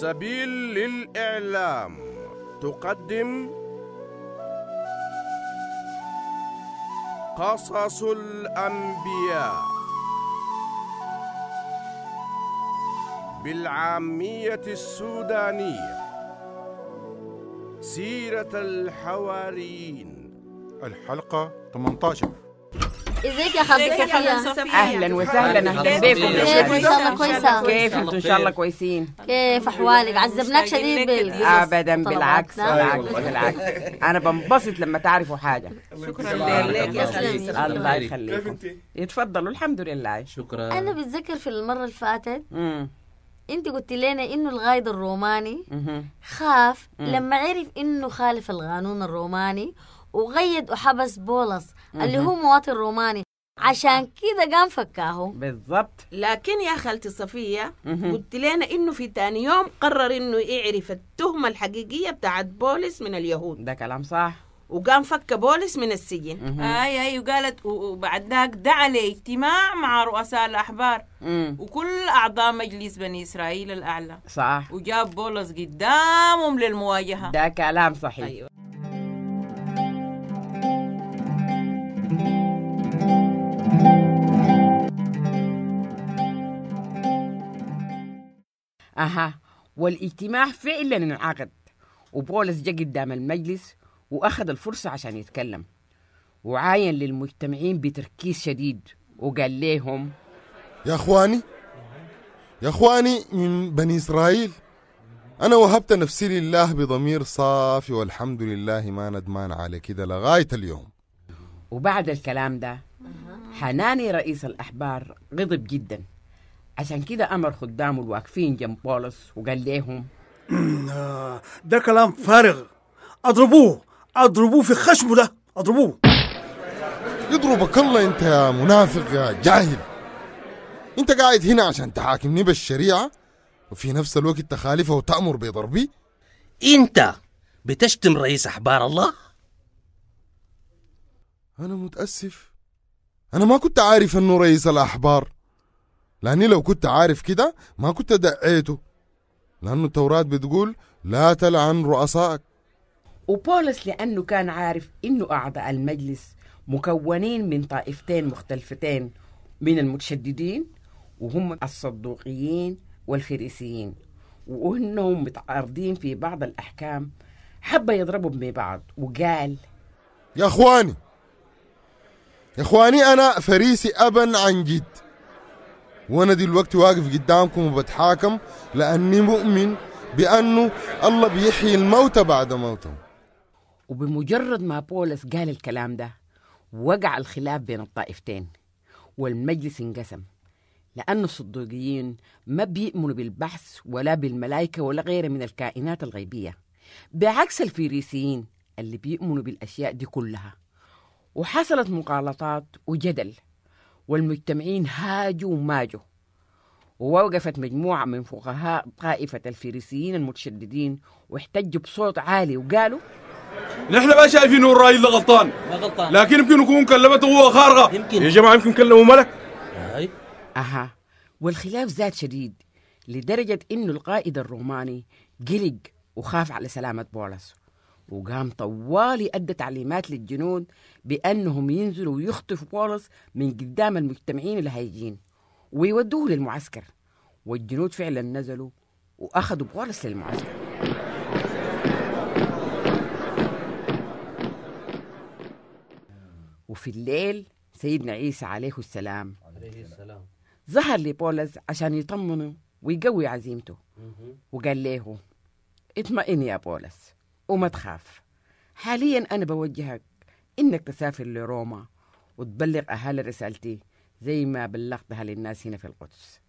سبيل للإعلام تقدم قصص الأنبياء بالعامية السودانية. سيرة الحواريين، الحلقة 18. ازيك يا خالتي صفية؟ اهلا وسهلا، اهلا بيكم. كيف ان شاء الله كويسه؟ كيف انتوا ان شاء الله كويسين؟ كيف احوالك؟ عذبناك شديد بال؟ ابدا بالعكس بالعكس بالعكس، انا بنبسط لما تعرفوا حاجه. شكرا لك يا سلام، الله يخليكم. يتفضلوا. الحمد لله، شكرا. انا بتذكر في المره اللي فاتت انت قلت لنا انه القائد الروماني خاف لما عرف انه خالف القانون الروماني وقيد وحبس بولس اللي هو مواطن روماني، عشان كده قام فكاهو. بالضبط. لكن يا خالتي صفية قلت لنا انه في تاني يوم قرر انه يعرف التهمة الحقيقية بتاعت بولس من اليهود. ده كلام صح. وقام فك بولس من السجن. اي وقالت، وبعد ذاك دعا لاجتماع مع رؤساء الاحبار وكل اعضاء مجلس بني اسرائيل الاعلى. صح. وجاب بولس قدامهم للمواجهة. ده كلام صحيح. أيوة. والاجتماع فعلا انعقد، وبولس جا قدام المجلس واخذ الفرصه عشان يتكلم، وعاين للمجتمعين بتركيز شديد وقال لهم: يا اخواني من بني اسرائيل، انا وهبت نفسي لله بضمير صافي، والحمد لله ما ندمان على كده لغايه اليوم. وبعد الكلام ده حناني رئيس الأحبار غضب جدا، عشان كده أمر خدامه الواقفين جنب بولس وقال لهم: ده كلام فارغ، أضربوه في خشمه ده، أضربوه. يضربك الله أنت يا منافق يا جاهل، أنت قاعد هنا عشان تحاكمني بالشريعة وفي نفس الوقت تخالفها وتأمر بضربي؟ أنت بتشتم رئيس أحبار الله؟ أنا متأسف، أنا ما كنت عارف أنه رئيس الأحبار، لأني لو كنت عارف كده ما كنت دعيته، لأنه التوراة بتقول: لا تلعن رؤسائك. وبولس لأنه كان عارف أنه أعضاء المجلس مكونين من طائفتين مختلفتين من المتشددين، وهم الصدوقيين والفريسيين، وأنهم متعارضين في بعض الأحكام، حب يضربهم ببعض وقال: يا إخواني أنا فريسي أبا عن جد، وأنا دلوقتي واقف قدامكم وبتحاكم لأني مؤمن بأنه الله بيحيي الموتى بعد موتهم. وبمجرد ما بولس قال الكلام ده وقع الخلاف بين الطائفتين، والمجلس انقسم، لأن الصدوقيين ما بيؤمنوا بالبعث ولا بالملائكة ولا غيره من الكائنات الغيبية، بعكس الفريسيين اللي بيؤمنوا بالأشياء دي كلها. وحصلت مغالطات وجدل، والمجتمعين هاجوا وماجوا، ووقفت مجموعة من فقهاء طائفة الفريسيين المتشددين واحتجوا بصوت عالي وقالوا: نحن ما شايفين هو الرئيس ده غلطان، لكن يمكن يكون كلمته هو خارقة. يا جماعة يمكن كلموا ملك. والخلاف زاد شديد لدرجة إنه القائد الروماني قلق وخاف على سلامة بولس، وقام طوالي أدى تعليمات للجنود بأنهم ينزلوا ويخطفوا بولس من قدام المجتمعين اللي هيجين ويودوه للمعسكر، والجنود فعلا نزلوا وأخذوا بولس للمعسكر. وفي الليل سيدنا عيسى عليه السلام ظهر لبولس عشان يطمنه ويقوي عزيمته، وقال له: اطمئن يا بولس وما تخاف، حاليا أنا بوجهك إنك تسافر لروما وتبلغ أهالي رسالتي زي ما بلغتها للناس هنا في القدس.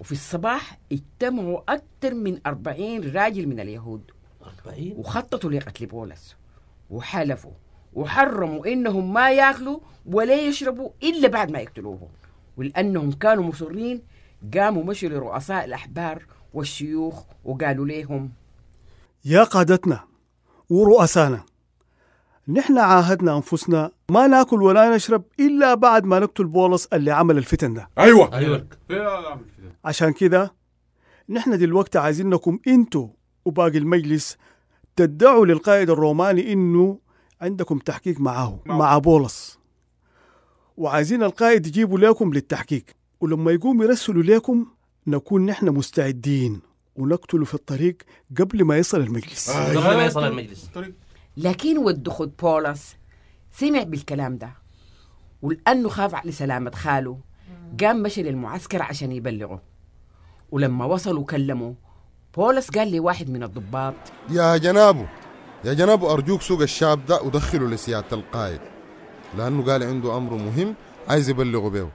وفي الصباح اجتمعوا أكثر من 40 راجل من اليهود، وخططوا لقتل بولس، وحلفوا وحرموا إنهم ما يأكلوا ولا يشربوا إلا بعد ما يقتلوهم. ولأنهم كانوا مصرين قاموا مشوا لرؤساء الأحبار والشيوخ وقالوا لهم: يا قادتنا، ورؤسانا. نحن عاهدنا أنفسنا ما ناكل ولا نشرب إلا بعد ما نقتل بولس اللي عمل الفتن ده. أيوة. عشان كده نحن دلوقتي عايزينكم أنتوا وباقي المجلس تدعوا للقائد الروماني إنه عندكم تحقيق معه مع بولس، وعايزين القائد يجيبوا لكم للتحقيق، ولما يقوم يرسلوا لكم نكون نحن مستعدين ونقتلوا في الطريق قبل ما يصل المجلس. لكن ود خد بولس سمع بالكلام ده، ولأنه خاف على سلامة خاله قام مشي للمعسكر عشان يبلغه. ولما وصلوا كلموا بولس، قال لي واحد من الضباط: يا جنابه أرجوك سوق الشعب ده ودخله لسيادة القائد، لأنه قال عنده أمر مهم عايز يبلغه به.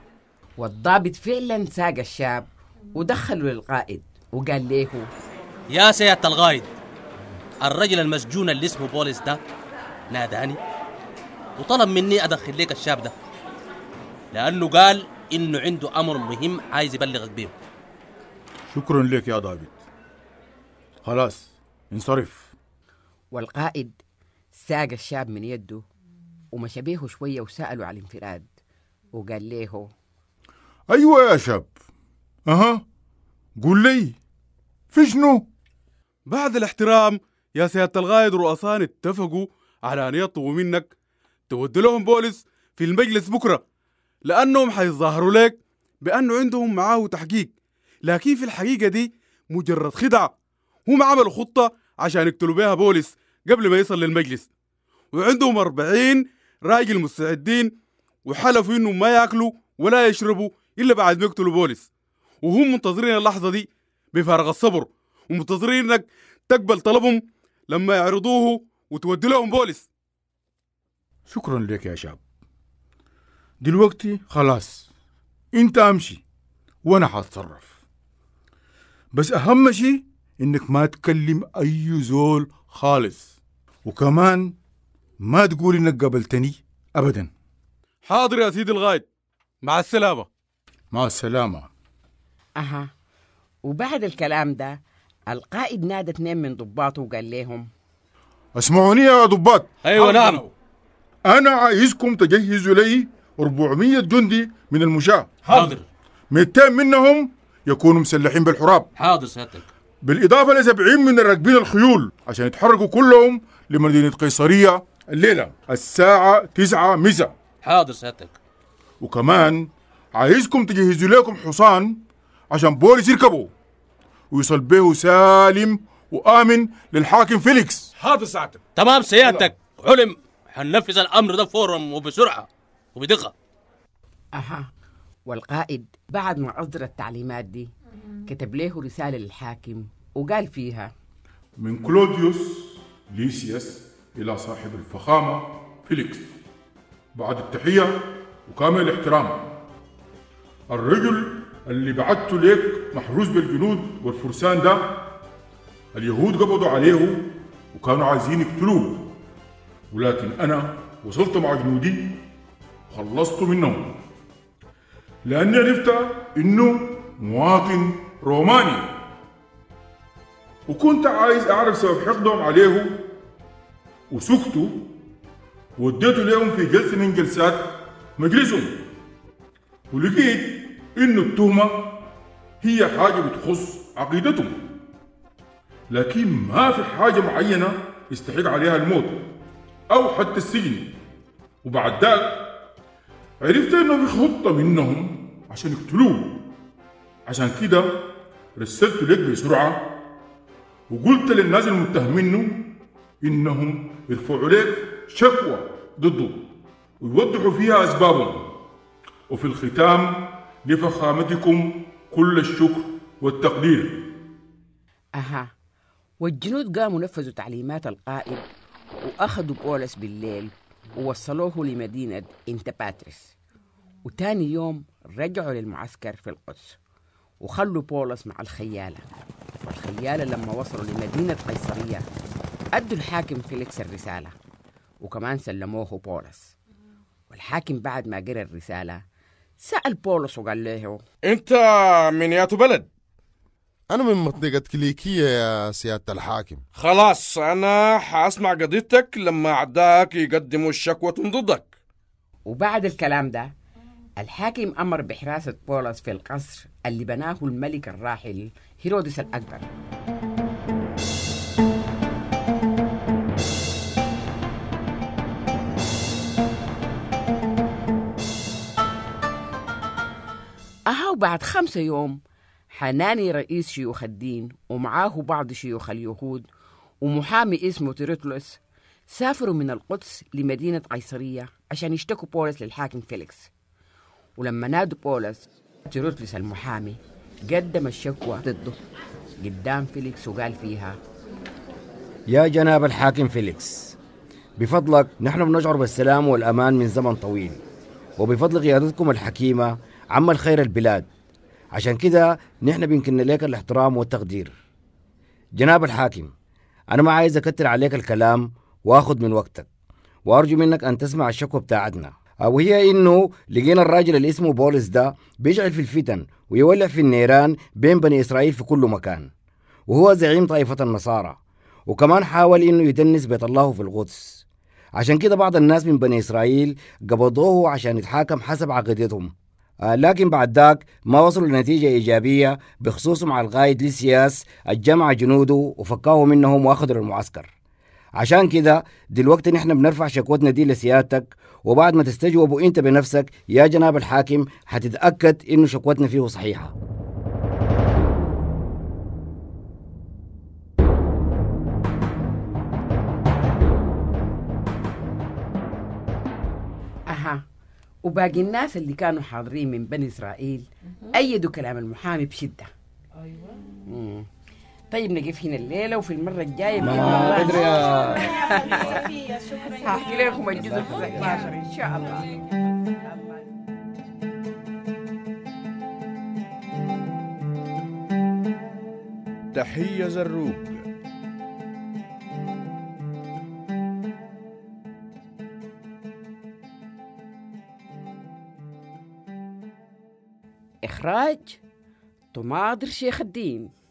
والضابط فعلا ساق الشاب ودخله للقائد، وقال له: يا سيادة القائد، الرجل المسجون اللي اسمه بولس ده ناداني وطلب مني أدخل لك الشاب ده، لأنه قال إنه عنده أمر مهم عايز يبلغك به. شكرا لك يا ضابط، خلاص انصرف. والقائد ساق الشاب من يده ومشى بيه شوية وسأله على الانفراد، وقال له: أيوة يا شاب، قول لي في شنو؟ بعد الاحترام يا سيادة القائد، رؤسان اتفقوا على أن يطلبوا منك تود لهم بولس في المجلس بكرة، لأنهم حيظاهروا لك بأنه عندهم معاه تحقيق، لكن في الحقيقة دي مجرد خدعة. هم عملوا خطة عشان يقتلوا بها بولس قبل ما يصل للمجلس، وعندهم 40 راجل مستعدين، وحلفوا إنهم ما يأكلوا ولا يشربوا إلا بعد ما يقتلوا بولس، وهم منتظرين اللحظة دي بفارغ الصبر، ومنتظرين إنك تقبل طلبهم لما يعرضوه وتودي لهم بولس. شكرا لك يا شاب، دلوقتي خلاص أنت أمشي وأنا حتصرف، بس أهم شيء إنك ما تكلم أي زول خالص، وكمان ما تقول إنك قبلتني أبدا. حاضر يا سيدي القائد، مع السلامة. مع السلامة. وبعد الكلام ده القائد نادى 2 من ضباطه وقال لهم: اسمعوني يا ضباط. أيوة نعم. أنا عايزكم تجهزوا لي 400 جندي من المشاة. حاضر. 200 منهم يكونوا مسلحين بالحراب. حاضر سيادتك. بالإضافة ل 70 من الراكبين الخيول، عشان يتحركوا كلهم لمدينة قيصرية الليلة الساعة 9 مساء. حاضر سيادتك. وكمان عايزكم تجهزوا لكم حصان عشان بولس يركبه ويصل به سالم وآمن للحاكم فيليكس. حاضر سيادتك. تمام سيادتك، علم. هننفذ الأمر ده فورا وبسرعة وبدقة. والقائد بعد ما أصدر التعليمات دي كتب له رسالة للحاكم وقال فيها: من كلوديوس ليسياس إلى صاحب الفخامة فيليكس، بعد التحية وكامل الاحترام، الرجل اللي بعته ليك محروس بالجنود والفرسان ده، اليهود قبضوا عليه وكانوا عايزين يقتلوه، ولكن أنا وصلت مع جنودي وخلصت منهم، لأني عرفت إنه مواطن روماني، وكنت عايز أعرف سبب حقدهم عليه، وسكتوا وديته لهم في جلسة من جلسات مجلسهم، ولقيت إنه التهمة هي حاجة بتخص عقيدتهم، لكن ما في حاجة معينة يستحق عليها الموت أو حتى السجن. وبعد ذلك عرفت إنه في خطة منهم عشان يقتلوه، عشان كده رسلت لك بسرعة وقلت للناس المتهمينه إنهم يرفعوا لك شكوى ضده ويوضحوا فيها أسبابهم. وفي الختام لفخامتكم كل الشكر والتقدير. والجنود قاموا نفذوا تعليمات القائد وأخذوا بولس بالليل ووصلوه لمدينة إنتباترس، وتاني يوم رجعوا للمعسكر في القدس وخلوا بولس مع الخيالة. والخيالة لما وصلوا لمدينة قيصرية أدوا الحاكم فيليكس الرسالة، وكمان سلموه بولس. والحاكم بعد ما قرأ الرسالة سأل بولس وقال له: أنت من ياتو بلد؟ أنا من منطقة كيليكية يا سيادة الحاكم. خلاص أنا حاسمع قضيتك لما أعداك يقدموا الشكوى ضدك. وبعد الكلام ده الحاكم أمر بحراسة بولس في القصر اللي بناه الملك الراحل هيرودس الأكبر. وبعد 5 يوم حناني رئيس شيوخ الدين ومعاه بعض شيوخ اليهود ومحامي اسمه ترتلس سافروا من القدس لمدينة قيصرية عشان يشتكوا بولس للحاكم فيليكس. ولما نادوا بولس، ترتلس المحامي قدم الشكوى ضده قدام فيليكس وقال فيها: يا جناب الحاكم فيليكس، بفضلك نحن بنشعر بالسلام والأمان من زمن طويل، وبفضل قيادتكم الحكيمة عم الخير البلاد، عشان كده نحن بيمكننا لك الاحترام والتقدير. جناب الحاكم، أنا ما عايز أكتر عليك الكلام وأخذ من وقتك، وأرجو منك أن تسمع الشكوى بتاعتنا، وهي إنه لقينا الراجل اللي اسمه بولس ده بيشعل في الفتن ويولع في النيران بين بني إسرائيل في كل مكان، وهو زعيم طائفة النصارى، وكمان حاول إنه يدنس بيت الله في القدس. عشان كده بعض الناس من بني إسرائيل قبضوه عشان يتحاكم حسب عقيدتهم، لكن بعد ذاك ما وصلوا لنتيجة إيجابية بخصوصه مع القائد ليسياس. الجمع جنوده وفكاه منهم وأخذوا المعسكر. عشان كده دلوقتي نحن بنرفع شكوتنا دي لسيادتك، وبعد ما تستجوبوا أنت بنفسك يا جناب الحاكم هتتأكد إنه شكوتنا فيه صحيحة. وباقي الناس اللي كانوا حاضرين من بني إسرائيل أيدوا كلام المحامي بشدة. أيوة. طيب نقف هنا الليلة، وفي المرة الجاية ما أدري يا شكرا هحكي لكم الجزء 16 إن شاء الله. تحية زروق. إخراج تماضر شيخ الدين.